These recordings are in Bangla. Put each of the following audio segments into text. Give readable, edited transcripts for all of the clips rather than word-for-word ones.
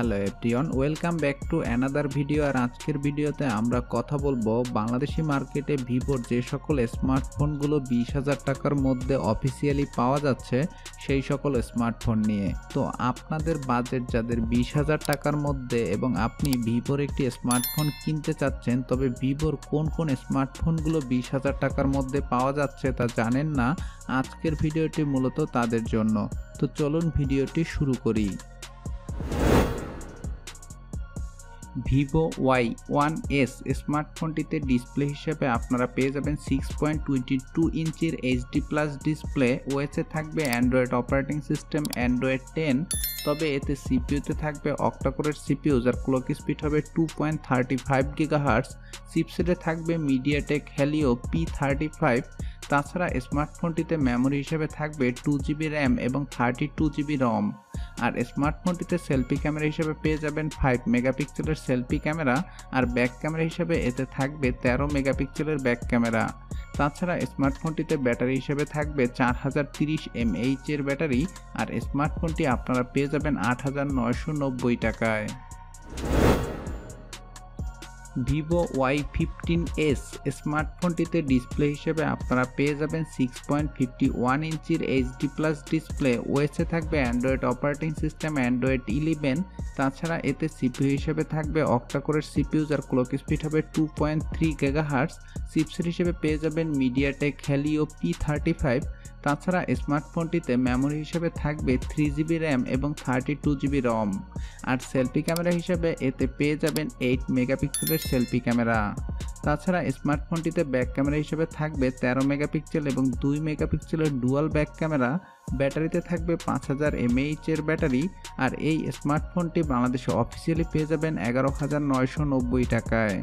Hello everyone, welcome back to another video. আর আজকের ভিডিওতে আমরা কথা বলবো বাংলাদেশি মার্কেটে ভিভোর যে সকল স্মার্টফোনগুলো 20,000 টাকার মধ্যে অফিসিয়ালি পাওয়া যাচ্ছে সেই সকল স্মার্টফোন নিয়ে। তো আপনাদের বাজেট যাদের 20,000 টাকার মধ্যে এবং আপনি ভিভোর একটি স্মার্টফোন কিনতে চাচ্ছেন, তবে ভিভোর কোন কোন স্মার্টফোনগুলো 20,000 টাকার মধ্যে পাওয়া যাচ্ছে তা জানেন না, আজকের ভিডিওটি মূলত তাদের জন্য। তো চলুন ভিডিওটি শুরু করি। ভিভো Y1S স্মার্টফোনটিতে ডিসপ্লে হিসেবে আপনারা পেয়ে যাবেন 6.22 ইঞ্চির HD+ ডিসপ্লে। ওএসে থাকবে অ্যান্ড্রয়েড অপারেটিং সিস্টেম অ্যান্ড্রয়েড 10, তবে এতে সিপিইউতে থাকবে অক্টাকোরের সিপিইউ যার ক্লক স্পিড হবে 2.35 GHz। চিপসেটে থাকবে MediaTek Helio P35। তাছাড়া স্মার্টফোনটিতে মেমোরি হিসেবে থাকবে 2GB RAM এবং 32GB ROM। আর স্মার্টফোনটিতে সেলফি ক্যামেরা হিসেবে পেয়ে যাবেন 5 মেগাপিক্সেলের সেলফি ক্যামেরা, আর ব্যাক ক্যামেরা হিসেবে এতে থাকবে 13 মেগাপিক্সেলের ব্যাক ক্যামেরা। তাছাড়া স্মার্টফোনটিতে ব্যাটারি হিসেবে থাকবে 4030 mAh এর ব্যাটারি, আর স্মার্টফোনটি আপনারা পেয়ে যাবেন 8,990 টাকায়। ভিভো Y15S স্মার্টফোনটিতে ডিসপ্লে হিসেবে আপনারা পেয়ে যাবেন 6.51 ইঞ্চির HD+ ডিসপ্লে। ওএসে থাকবে অ্যান্ড্রয়েড অপারেটিং সিস্টেম অ্যান্ড্রয়েড 11। তাছাড়া এতে সিপিইউ হিসেবে থাকবে অক্টাকোরের সিপিইউ যার ক্লক স্পিড হবে 2.3 GHz। চিপসেট হিসেবে পেয়ে যাবেন MediaTek Helio P35। তাছাড়া স্মার্টফোনটিতে মেমোরি হিসেবে থাকবে 3GB RAM এবং 32GB ROM। আর সেলফি ক্যামেরা হিসেবে এতে পেয়ে যাবেন 8 মেগাপিক্সেলের সেলফি ক্যামেরা। তাছাড়া স্মার্টফোনটিতে ব্যাক ক্যামেরা হিসেবে থাকবে 13 মেগাপিক্সেল এবং 2 মেগাপিক্সেলের ডুয়াল ব্যাক ক্যামেরা। ব্যাটারিতে থাকবে 5000 mAh এর ব্যাটারি, আর এই স্মার্টফোনটি বাংলাদেশে অফিসিয়ালি পেয়ে যাবেন 11,990 টাকায়।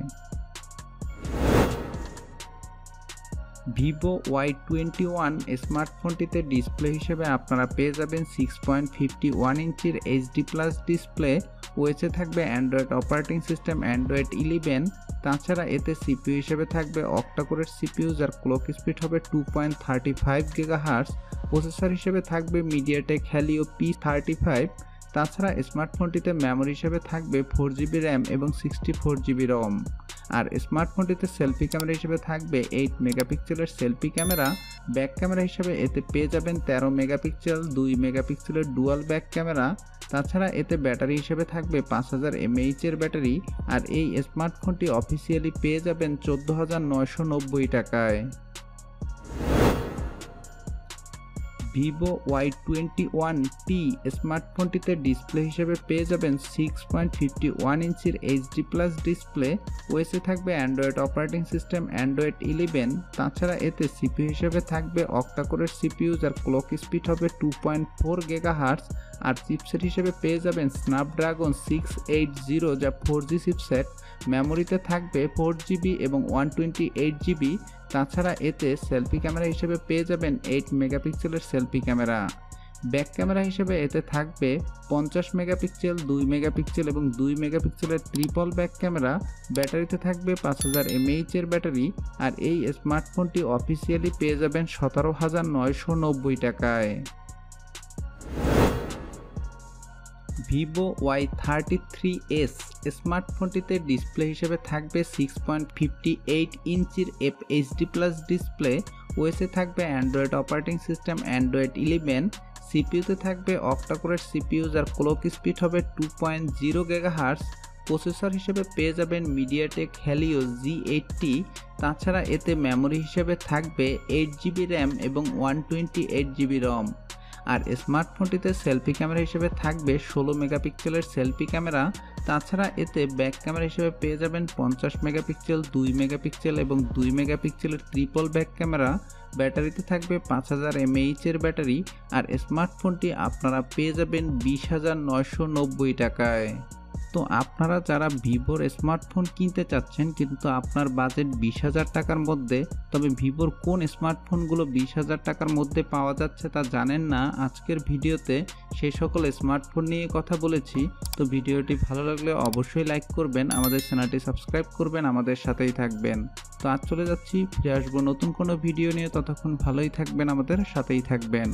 ভিভো Y21 স্মার্টফোনটিতে ডিসপ্লে হিসেবে আপনারা পেয়ে যাবেন 6.51 ইঞ্চির HD+ ডিসপ্লে। ওএসে থাকবে অ্যান্ড্রয়েড অপারেটিং সিস্টেম অ্যান্ড্রয়েড 11। তাছাড়া এতে সিপিইউ হিসেবে থাকবে অক্টাকোরের সিপিইউ যার ক্লক স্পিড হবে 2.35 GHz। প্রসেসর হিসেবে থাকবে MediaTek Helio P35। তাছাড়া স্মার্টফোনটিতে মেমোরি হিসেবে থাকবে 4GB RAM এবং 64GB ROM। আর স্মার্টফোনটিতে সেলফি ক্যামেরা হিসেবে থাকবে 8 মেগাপিক্সেলের সেলফি ক্যামেরা। ব্যাক ক্যামেরা হিসেবে এতে পেয়ে যাবেন 13 মেগাপিক্সেল 2 মেগাপিক্সেলের ডুয়াল ব্যাক ক্যামেরা। তাছাড়া এতে ব্যাটারি হিসেবে থাকবে 5000 mAh এর ব্যাটারি, আর এই স্মার্টফোনটি অফিসিয়ালি পেয়ে যাবেন 14,990 টাকায়। ভিভো Y21T স্মার্টফোনটিতে ডিসপ্লে হিসেবে পেয়ে যাবেন 6.51 ইঞ্চির HD+ ডিসপ্লে। ওএসে থাকবে অ্যান্ড্রয়েড অপারেটিং সিস্টেম অ্যান্ড্রয়েড 11। তাছাড়া এতে সিপিইউ হিসেবে থাকবে অক্টাকোরের সিপিইউ যার ক্লক স্পিড হবে 2.4 GHz। আর চিপসেট হিসেবে পেয়ে যাবেন স্ন্যাপড্রাগন 680 যা 4G চিপসেট। মেমোরিতে থাকবে 4GB এবং 128GB। তাছাড়া এতে সেলফি ক্যামেরা হিসেবে পেয়ে যাবেন 8 মেগাপিক্সেলের সেলফি ক্যামেরা। ব্যাক ক্যামেরা হিসেবে এতে থাকবে 50 মেগাপিক্সেল 2 মেগাপিক্সেল এবং 2 মেগাপিক্সেলের ট্রিপল ব্যাক ক্যামেরা। ব্যাটারিতে থাকবে 5000 mAh এর ব্যাটারি, আর এই স্মার্টফোনটি অফিসিয়ালি পেয়ে যাবেন 17,990 টাকায়। ভিভো Y33s স্মার্টফোনটিতে ডিসপ্লে হিসেবে থাকবে 6.58 ইঞ্চির FHD+ ডিসপ্লে। ওএসে থাকবে অ্যান্ড্রয়েড অপারেটিং সিস্টেম অ্যান্ড্রয়েড 11। সিপিইউতে থাকবে অক্টাকোরের সিপিইউ যার ক্লক স্পিড হবে 2.0 GHz। প্রসেসর হিসেবে পেয়ে যাবেন MediaTek Helio G80। তাছাড়া এতে মেমোরি হিসেবে থাকবে 8GB RAM এবং 128GB ROM। আর স্মার্টফোনটিতে সেলফি ক্যামেরা হিসেবে থাকবে 16 মেগাপিক্সেলের সেলফি ক্যামেরা। তাছাড়া এতে ব্যাক ক্যামেরা হিসেবে পেয়ে যাবেন 50 মেগাপিক্সেল 2 মেগাপিক্সেল এবং 2 মেগাপিক্সেলের ট্রিপল ব্যাক ক্যামেরা। ব্যাটারিতে থাকবে 5000 mAh এর ব্যাটারি, আর স্মার্টফোনটি আপনারা পেয়ে যাবেন 20,990 টাকায়। তো আপনারা যারা ভিভোর স্মার্টফোন কিনতে চাচ্ছেন কিন্তু আপনার বাজেট 20,000 টাকার মধ্যে, তবে ভিভোর কোন স্মার্টফোনগুলো 20,000 টাকার মধ্যে পাওয়া যাচ্ছে তা জানেন না, আজকের ভিডিওতে সেই সকল স্মার্টফোন নিয়ে কথা বলেছি। তো ভিডিওটি ভালো লাগলে অবশ্যই লাইক করবেন, আমাদের চ্যানেলটি সাবস্ক্রাইব করবেন, আমাদের সাথেই থাকবেন। তো আজ চলে যাচ্ছি, ফিরে আসবো নতুন কোনো ভিডিও নিয়ে। ততক্ষণ ভালোই থাকবেন, আমাদের সাথেই থাকবেন।